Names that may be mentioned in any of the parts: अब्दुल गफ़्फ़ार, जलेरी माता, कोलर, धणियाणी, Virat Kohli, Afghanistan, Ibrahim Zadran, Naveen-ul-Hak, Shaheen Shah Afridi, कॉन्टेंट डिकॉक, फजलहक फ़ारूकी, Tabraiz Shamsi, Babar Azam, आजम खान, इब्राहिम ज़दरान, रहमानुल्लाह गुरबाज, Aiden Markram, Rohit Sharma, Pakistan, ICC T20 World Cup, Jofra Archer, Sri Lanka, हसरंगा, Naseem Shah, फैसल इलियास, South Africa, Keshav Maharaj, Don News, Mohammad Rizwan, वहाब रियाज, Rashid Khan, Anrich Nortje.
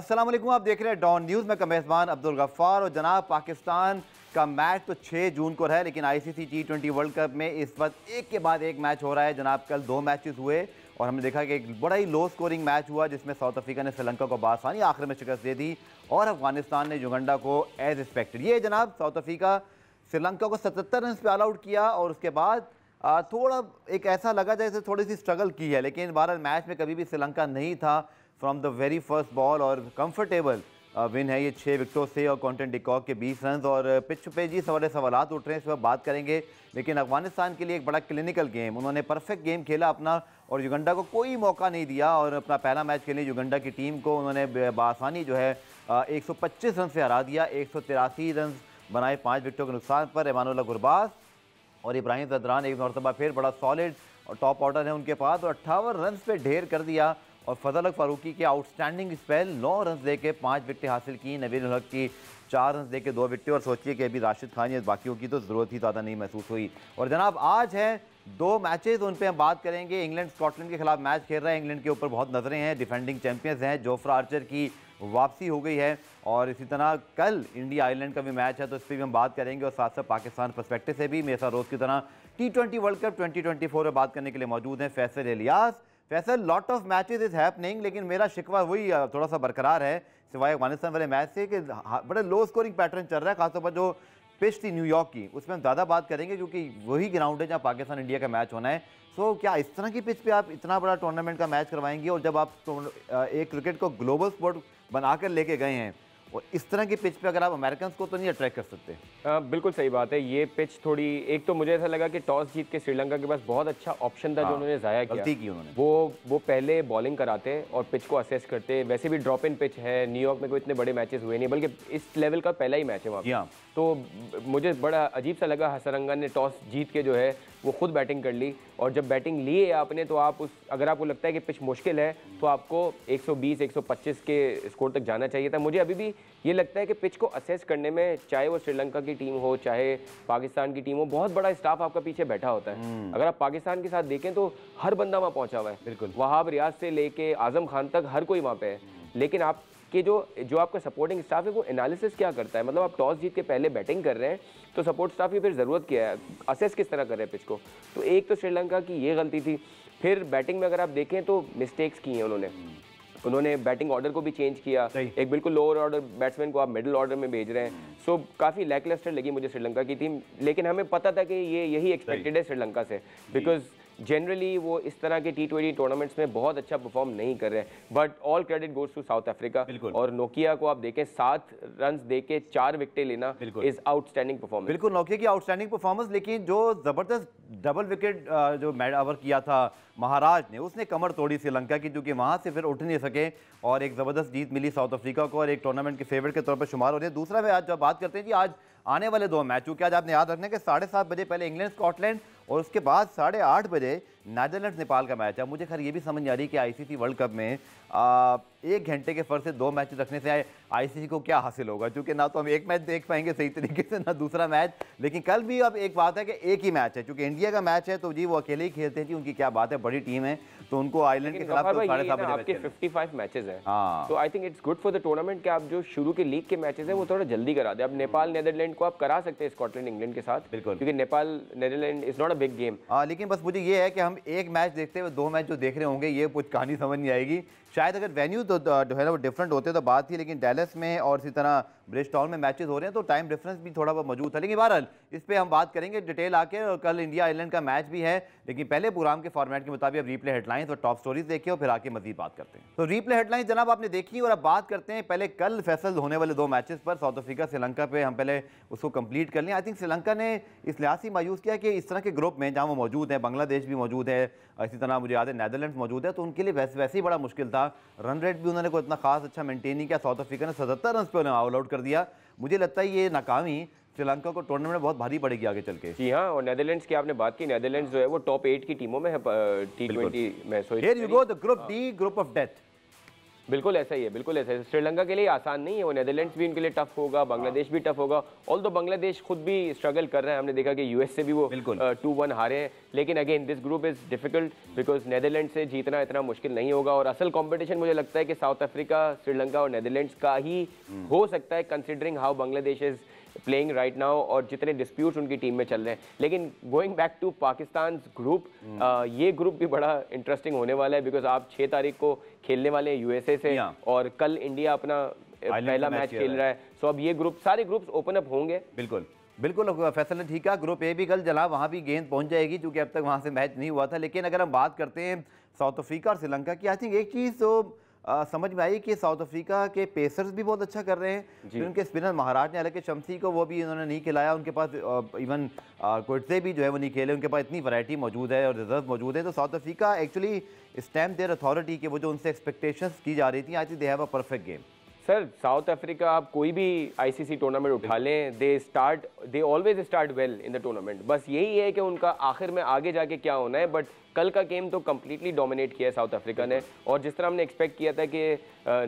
अस्सलाम वालेकुम, आप देख रहे हैं डॉन न्यूज़ में मेज़बान अब्दुल गफ़्फ़ार। और जनाब, पाकिस्तान का मैच तो 6 जून को रहा है, लेकिन आईसीसी T20 वर्ल्ड कप में इस वक्त एक के बाद एक मैच हो रहा है। जनाब, कल 2 मैचेस हुए और हमने देखा कि एक बड़ा ही लो स्कोरिंग मैच हुआ जिसमें साउथ अफ्रीका ने श्रीलंका को बासानी आखिर में शिकस्त दे दी और अफगानिस्तान ने युगांडा को एज एक्सपेक्टेड। ये जनाब, साउथ अफ्रीका श्रीलंका को 77 रन पर ऑल आउट किया और उसके बाद थोड़ा एक ऐसा लगा जैसे थोड़ी सी स्ट्रगल की है, लेकिन बहरहाल मैच में कभी भी श्रीलंका नहीं था from the very first ball. और कंफर्टेबल विन है ये 6 विकेटों से और कॉन्टेंट डिकॉक के 20 रन। और पिच पे जी सवाल सवालात उठ रहे हैं, इस पर बात करेंगे। लेकिन अफगानिस्तान के लिए एक बड़ा क्लिनिकल गेम, उन्होंने परफेक्ट गेम खेला अपना और युगांडा को कोई मौका नहीं दिया। और अपना पहला मैच खेले युगांडा की टीम को उन्होंने बासानी जो है 125 रन से हरा दिया। 183 रन बनाए 5 विकेटों के नुकसान पर। रहमानुल्लाह गुरबाज और इब्राहिम ज़दरान एक मरतबा फिर बड़ा सॉलिड और टॉप ऑर्डर है उनके पास और 58 रन पर ढेर कर दिया। और फजलहक फ़ारूकी के आउटस्टैंडिंग स्पेल 9 रन देके 5 विकेटें हासिल की। नवीन-उल-हक की 4 रन देके 2 विकेटें। और सोचिए कि अभी राशिद खान या बाकियों की तो ज़रूरत ही ज़्यादा नहीं महसूस हुई। और जनाब, आज है 2 मैचेस, उन पे हम बात करेंगे। इंग्लैंड स्कॉटलैंड के खिलाफ मैच खेल रहा है, इंग्लैंड के ऊपर बहुत नज़रें हैं, डिफेंडिंग चैंपियंस हैं। जोफ्रा आर्चर की वापसी हो गई है और इसी तरह कल इंडिया आयरलैंड का भी मैच है, तो इस पर भी हम बात करेंगे। और साथ साथ पाकिस्तान पर्सपेक्टिव से भी मेरे साथ रोज़ की तरह T20 वर्ल्ड कप 2024 में बात करने के लिए मौजूद हैं फैसल इलियास। Faisal, lot of matches is happening, लेकिन मेरा शिकवा वही थोड़ा सा बरकरार है सिवाय अफगानिस्तान वाले मैच से कि बड़े लो स्कोरिंग पैटर्न चल रहा है। खासतौर पर जो पिच थी न्यूयॉर्क की, उसमें हम ज़्यादा बात करेंगे क्योंकि वही ग्राउंड है जहाँ पाकिस्तान इंडिया का मैच होना है। सो क्या इस तरह की पिच पे आप इतना बड़ा टूर्नामेंट का मैच करवाएंगे? और जब आप एक क्रिकेट को ग्लोबल स्पोर्ट बनाकर लेके गए हैं और इस तरह की पिच पे अगर आप अमेरिकन को तो नहीं अट्रैक्ट कर सकते? बिल्कुल सही बात है। ये पिच थोड़ी, एक तो मुझे ऐसा लगा कि टॉस जीत के श्रीलंका के पास बहुत अच्छा ऑप्शन था जो उन्होंने ज़ाया किया। वो पहले बॉलिंग कराते और पिच को असेस करते। वैसे भी ड्रॉप इन पिच है, न्यूयॉर्क में कोई इतने बड़े मैचेस हुए नहीं, बल्कि इस लेवल का पहला ही मैच है वहाँ। तो मुझे बड़ा अजीब सा लगा। हसरंगा ने टॉस जीत के जो है वो खुद बैटिंग कर ली और जब बैटिंग लिए आपने तो आप उस, अगर आपको लगता है कि पिच मुश्किल है तो आपको 120 125 के स्कोर तक जाना चाहिए था। मुझे अभी भी ये लगता है कि पिच को असेस करने में, चाहे वो श्रीलंका की टीम हो चाहे पाकिस्तान की टीम हो, बहुत बड़ा स्टाफ आपका पीछे बैठा होता है। अगर आप पाकिस्तान के साथ देखें तो हर बंदा वहाँ पहुँचा हुआ है, बिल्कुल वहाब रियाज से लेके आजम खान तक हर कोई वहाँ पे है। लेकिन आप कि जो आपका सपोर्टिंग स्टाफ है वो एनालिसिस क्या करता है? मतलब आप टॉस जीत के पहले बैटिंग कर रहे हैं तो सपोर्ट स्टाफ की फिर ज़रूरत क्या है? असेस किस तरह कर रहे हैं पिच को? तो एक तो श्रीलंका की ये गलती थी। फिर बैटिंग में अगर आप देखें तो मिस्टेक्स की हैं उन्होंने बैटिंग ऑर्डर को भी चेंज किया। एक बिल्कुल लोअर ऑर्डर बैट्समैन को आप मिडिल ऑर्डर में भेज रहे हैं। सो काफ़ी लैकलस्टर लगी मुझे श्रीलंका की टीम, लेकिन हमें पता था कि ये यही एक्सपेक्टेड है श्रीलंका से, बिकॉज जनरली वो इस तरह के T20 टूर्नामेंट्स में बहुत अच्छा परफॉर्म नहीं कर रहे हैं। But all credit goes to South Africa. और नोकिया को आप देखें, 7 रन देके 4 विकेटें लेना इज आउटस्टैंडिंग परफॉर्मेंस। बिल्कुल, नोकिया की आउटस्टैंडिंग परफॉर्मेंस। लेकिन जो जबरदस्त डबल विकेट जो मैड ओवर किया था महाराज ने, उसने कमर तोड़ी श्रीलंका की, जो कि वहाँ से फिर उठ नहीं सके और एक ज़बरदस्त जीत मिली साउथ अफ्रीका को और एक टूर्नामेंट के फेवरेट के तौर पर शुमार हो रहे हैं। दूसरा मैं आज जब बात करते हैं कि आज आने वाले 2 मैच, क्योंकि आज आपने याद रखना है कि 7:30 बजे पहले इंग्लैंड स्कॉटलैंड और उसके बाद 8:30 बजे नीदरलैंड नेपाल का मैच है। मुझे खैर ये भी समझ नहीं आ रही कि आईसीसी वर्ल्ड कप में 1 घंटे के फर्क से 2 मैच रखने से आईसीसी को क्या हासिल होगा, क्योंकि ना तो हम एक मैच देख पाएंगे सही तरीके से, ना दूसरा मैच। लेकिन कल भी अब एक बात है कि एक ही मैच है, क्योंकि इंडिया का मैच है तो जी वो अकेले ही खेलते हैं जी, उनकी क्या बात है, बड़ी टीम है। तो उनको आयरलैंड के खिलाफ 55 मैचेस हैं, तो I think it's good for the tournament कि आप जो शुरू के लीग के मैचेस हैं वो थोड़ा जल्दी करा दें। अब नेपाल नीदरलैंड को आप करा सकते हैं स्कॉटलैंड इंग्लैंड के साथ, क्योंकि Nepal Netherlands is not a big game. लेकिन बस मुझे ये है कि हम एक मैच देखते हुए 2 मैच जो देख रहे होंगे, ये कुछ कहानी समझ नहीं आएगी। शायद अगर वेन्यू तो जो है ना वो डिफरेंट होते तो बात थी, लेकिन डेलस में और इसी तरह ब्रिजटाउन में मैचेस हो रहे हैं तो टाइम डिफरेंस भी थोड़ा बहुत मौजूद है। लेकिन बहरहाल इस पे हम बात करेंगे डिटेल आके। और कल इंडिया आयरलैंड का मैच भी है, लेकिन पहले प्रोग्राम के फॉर्मेट के मुताबिक रीप्ले हेडलाइंस और टॉप स्टोरीज देखिए और फिर आके मजीद बात करते हैं। तो रीप्ले हेडलाइंस जनाब आपने देखी और अब बात करते हैं पहले कल फैसल होने वाले 2 मैचेस पर। साउथ अफ्रीका श्रीलंका पे हम पहले उसको कंप्लीट कर लें। आई थिंक श्रीलंका ने इस लिहाज से मायूस किया कि इस तरह के ग्रुप में जहाँ वो मौजूद हैं, बांग्लादेश भी मौजूद है, इसी तरह मुझे याद है नीदरलैंड मौजूद है, तो उनके लिए वैसे ही बड़ा मुश्किल था। रन रेट भी उन्होंने कोई इतना खास अच्छा मेंटेन नहीं किया। साउथ अफ्रीका ने 77 रन पर ऑल आउट कर दिया। मुझे लगता है ये नाकामी श्रीलंका को टूर्नामेंट में बहुत भारी पड़ेगी आगे चल के। जी हाँ, और नीदरलैंड्स की आपने बात की, नीदरलैंड्स जो है वो टॉप 8 की टीमों में है T20 में। So here you go the group D, group of death. बिल्कुल ऐसा ही है, बिल्कुल ऐसा है। श्रीलंका के लिए आसान नहीं है, वो नेदरलैंड्स भी उनके लिए टफ होगा, बांग्लादेश भी टफ होगा। ऑल्दो बांग्लादेश खुद भी स्ट्रगल कर रहा है, हमने देखा कि यूएस से भी वो 2-1 हारे हैं, लेकिन again this group is difficult because Netherlands से जीतना इतना मुश्किल नहीं होगा। और असल कॉम्पिटिशन मुझे लगता है कि साउथ अफ्रीका, श्रीलंका और नेदरलैंड्स का ही हो सकता है, considering how Bangladesh is playing right now और जितने डिस्प्यूट्स उनकी टीम में चल रहे हैं। लेकिन going back to Pakistan group, ये ग्रुप भी बड़ा इंटरेस्टिंग होने वाला है बिकॉज आप 6 तारीख को खेलने वाले हैं यूएसए से और कल इंडिया अपना पहला मैच खेल रहा है। सो अब ये ग्रुप, सारे ग्रुप्स ओपन अप होंगे। बिल्कुल बिल्कुल फैसला ठीक है। ग्रुप ए भी कल जला वहाँ भी गेंद पहुँच जाएगी क्योंकि अब तक वहाँ से मैच नहीं हुआ था। लेकिन अगर हम बात करते हैं साउथ अफ्रीका और श्रीलंका की, आई थिंक एक चीज़ तो समझ में आई कि साउथ अफ्रीका के पेसर्स भी बहुत अच्छा कर रहे हैं। फिर उनके स्पिनर महाराज ने, हालांकि शम्सी को वो भी इन्होंने नहीं खिलाया, उनके पास इवन कुर्ते भी जो है वो नहीं खेले, उनके पास इतनी वैरायटी मौजूद है और रिजर्व मौजूद है। तो South Africa actually stamp their authority के वो जो उनसे एक्सपेक्टेशंस की जा रही थी, I think they have a perfect game. Sir South Africa आप कोई भी आईसीसी टूर्नामेंट उठा लें, they always start well in the tournament. बस यही है कि उनका आखिर में आगे जाके क्या होना है। बट कल का गेम तो कम्प्लीटली डोमिनेट किया है साउथ अफ्रीका ने, और जिस तरह हमने एक्सपेक्ट किया था कि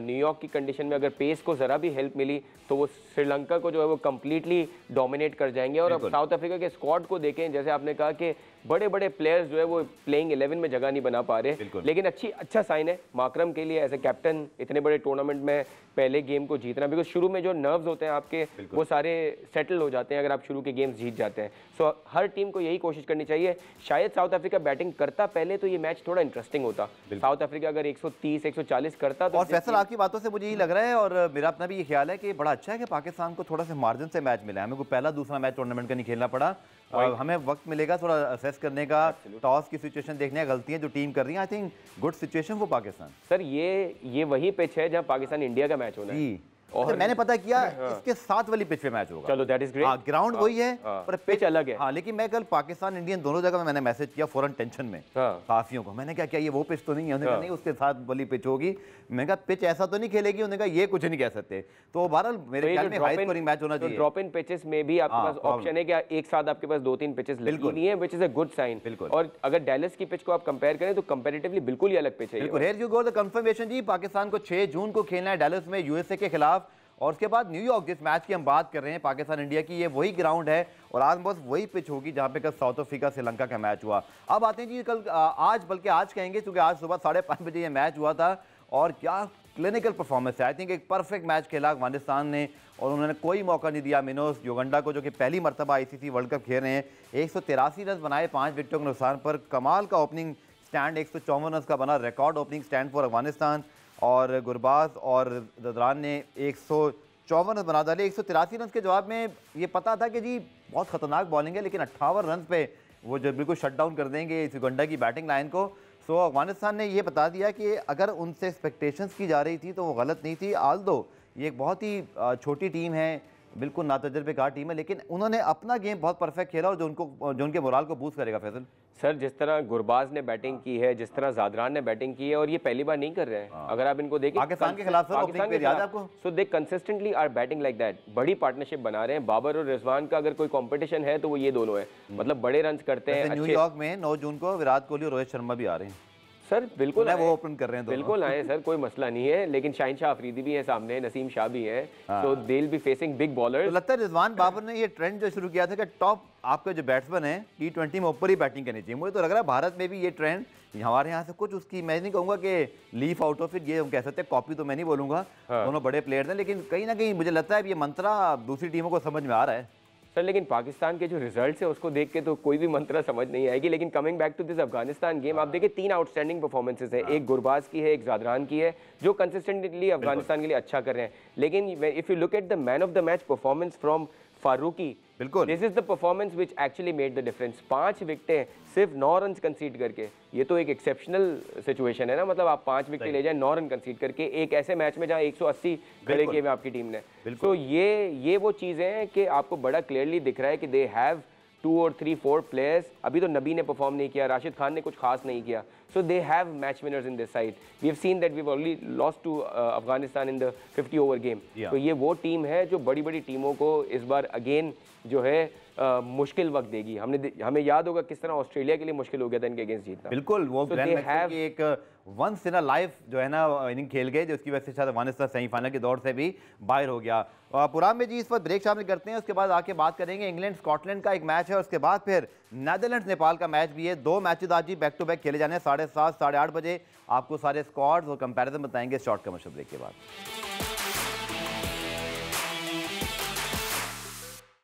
न्यूयॉर्क की कंडीशन में अगर पेस को ज़रा भी हेल्प मिली तो वो श्रीलंका को जो है वो कम्प्लीटली डोमिनेट कर जाएंगे। और अब साउथ अफ्रीका के स्क्वाड को देखें, जैसे आपने कहा कि बड़े बड़े प्लेयर्स जो है वो प्लेइंग 11 में जगह नहीं बना पा रहे, लेकिन अच्छा साइन है माकरम के लिए एज ए कैप्टन इतने बड़े टूर्नामेंट में पहले गेम को जीतना, बिकॉज शुरू में जो नर्व्स होते हैं आपके वो सारे सेटल हो जाते हैं अगर आप शुरू के गेम्स जीत जाते हैं। सो हर टीम को यही कोशिश करनी चाहिए। शायद साउथ अफ्रीका बैटिंग करता पहले तो ये मैच थोड़ा इंटरेस्टिंग होता, साउथ अफ्रीका अगर 130 140 करता तो। और फैसल आपकी बातों से मुझे यही लग रहा है और मेरा अपना भी ये ख्याल है कि बड़ा अच्छा है कि पाकिस्तान को थोड़ा सा मार्जिन से मैच मिला है, हमें को पहला दूसरा मैच टूर्नामेंट का नहीं खेलना पड़ा। हमें वक्त मिलेगा थोड़ा असेस करने का, टॉस की सिचुएशन देखने का, गलतियां जो टीम कर रही है। I think good situation for Pakistan. Sir ये वही पिच है जहाँ पाकिस्तान इंडिया का मैच होना है। और मैंने पता किया इसके 7 वाली पिच पे मैच होगा। चलो दैट इज ग्रेट। ग्राउंड वही है पर पिच अलग है। लेकिन मैं कल पाकिस्तान इंडियन दोनों जगह में मैंने मैसेज किया फौरन टेंशन में काफियों को, मैंने क्या किया ये वो पिच तो नहीं है, उन्होंने कहा नहीं उसके 7 वाली पिच होगी। मैंने कहा पिच ऐसा तो नहीं खेलेगी, उन्होंने कहा ये कुछ नहीं कह सकते। तो बहरहाल मेरे ख्याल में हाई स्कोरिंग मैच होना चाहिए। ड्रॉप इन पिचेस में भी आपके पास ऑप्शन है कि एक साथ आपके पास 2-3 पिचेस लगी है, which is a good sign. और अगर डेलिस की पिच को आप कंपेयर करें तो कंपैरेटिवली बिल्कुल ही अलग पिच है। बिल्कुल here you go the confirmation जी। पाकिस्तान को 6 जून को खेलना है डेलिस में यूएसए के खिलाफ, और उसके बाद न्यूयॉर्क जिस मैच की हम बात कर रहे हैं पाकिस्तान इंडिया की, ये वही ग्राउंड है और आज बस वही पिच होगी जहां पे कल साउथ अफ्रीका श्रीलंका का मैच हुआ। अब आते हैं जी कल आज बल्कि आज कहेंगे क्योंकि आज सुबह 5:30 बजे ये मैच हुआ था और क्या क्लिनिकल परफॉर्मेंस है। आई थिंक एक परफेक्ट मैच खेला अफगानिस्तान ने और उन्होंने कोई मौका नहीं दिया मिनोस युगंडा को, जो कि पहली मरतबा ICC वर्ल्ड कप खेल रहे हैं। 183 रन बनाए 5 विकेटों के नुकसान पर, कमाल का ओपनिंग स्टैंड, 154 रन का बना record opening stand for Afghanistan. और गुरबाज और जदरान ने 154 रन बना डाले। 183 रन के जवाब में ये पता था कि जी बहुत ख़तरनाक बॉलिंग है, लेकिन 58 रन पे वो जो बिल्कुल शट डाउन कर देंगे इस युगंडा की बैटिंग लाइन को। सो अफगानिस्तान ने ये बता दिया कि अगर उनसे एक्सपेक्टेशंस की जा रही थी तो वो गलत नहीं थी। ऑल्दो ये एक बहुत ही छोटी टीम है, बिल्कुल नातजर्बेकार टीम है, लेकिन उन्होंने अपना गेम बहुत परफेक्ट खेला और जो उनके मोराल को बूस्ट करेगा। फैसल सर जिस तरह गुरबाज ने बैटिंग की है, जिस तरह जादरान ने बैटिंग की है, और ये पहली बार नहीं कर रहे हैं। अगर आप इनको देखें पाकिस्तान के खिलाफ, आपको so they consistently are batting like that, बड़ी पार्टनरशिप बना रहे हैं। बाबर और रिजवान का अगर कोई कंपटीशन है तो वो ये दोनों है, मतलब बड़े रन करते हैं। न्यूयॉर्क में 9 जून को विराट कोहली और रोहित शर्मा भी आ रहे हैं सर, बिल्कुल वो ओपन कर रहे हैं, बिल्कुल आए सर, कोई मसला नहीं है। लेकिन शाहीन शाह अफरीदी भी है सामने, नसीम शाह भी है, तो they will be facing big bowlers. तो लगता है रिजवान बाबर ने ये ट्रेंड जो शुरू किया था कि टॉप आपके जो बैट्समैन हैं T20 में ऊपर ही बैटिंग करनी चाहिए। मुझे तो लग रहा है भारत में भी ये ट्रेंड हमारे यहाँ से कुछ उसकी मैं नहीं कहूँगा कि लीफ आउट ऑफ इट, ये हम कह सकते हैं, कॉपी तो मैं नहीं बोलूँगा, दोनों बड़े प्लेयर हैं, लेकिन कहीं ना कहीं मुझे लगता है ये मंत्रा दूसरी टीमों को समझ में आ रहा है। सर लेकिन पाकिस्तान के जो रिजल्ट्स है उसको देख के तो कोई भी मंत्रा समझ नहीं आएगी। लेकिन coming back to this Afghanistan game, आप देखिए 3 आउटस्टैंडिंग परफॉर्मेंसेस है, एक गुरबाज की है, एक जादरान की है, जो कंसिस्टेंटली अफगानिस्तान के लिए अच्छा कर रहे हैं। लेकिन if you look at the man of the match performance from Farooqi, बिल्कुल this is the performance which actually made the difference. 5 विकेटें सिर्फ 9 रन कंसीड करके, ये तो एक एक्सेप्शनल सिचुएशन है ना, मतलब आप 5 विकेटें ले जाए 9 रन कंसीड करके एक ऐसे मैच में जहाँ 180 खड़े किए आपकी टीम ने। तो ये वो चीज़ें हैं कि आपको बड़ा क्लियरली दिख रहा है कि दे हैव 2 और 3-4 प्लेयर्स। अभी तो नबी ने परफॉर्म नहीं किया, राशिद खान ने कुछ खास नहीं किया, so they have match winners in this side. We have seen that we have only lost to Afghanistan in the 50 over game. तो ये वो टीम है जो बड़ी बड़ी टीमों को इस बार अगेन जो है मुश्किल वक्त देगी। हमें याद होगा किस तरह ऑस्ट्रेलिया के लिए मुश्किल हो गया था इनके अगेंस्ट जीतना। बिल्कुल वो so once in a life जो है ना इनिंग खेल गए, जिसकी वजह से शायद अफगानिस्तान सेमीफाइनल के दौर से भी बाहर हो गया। पुराम में जी इस वक्त ब्रेक शामिल करते हैं, उसके बाद आके बात करेंगे इंग्लैंड स्कॉटलैंड का एक मैच है, उसके बाद फिर नेदरलैंड नेपाल का मैच भी है। दो मैचेस आज जी बैक टू बैक खेले जाने हैं 7:30 साढ़े 8 बजे। आपको सारे स्क्वाड्स और कंपैरिजन बताएंगे शॉर्ट कमर्शियल ब्रेक के बाद।